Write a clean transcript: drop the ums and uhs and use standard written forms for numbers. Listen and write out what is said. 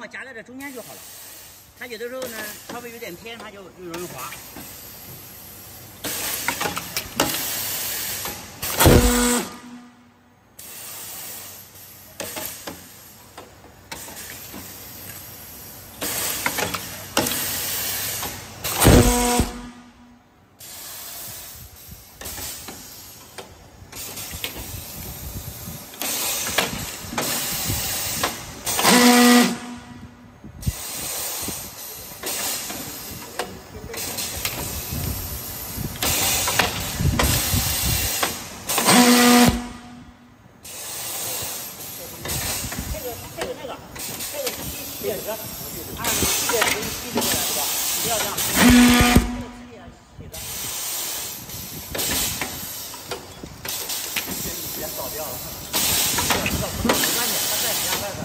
好夹在这中间就好了。它有的时候呢稍微有点偏，它就容易滑。 别扫掉了，这不是不干净，它再加外头。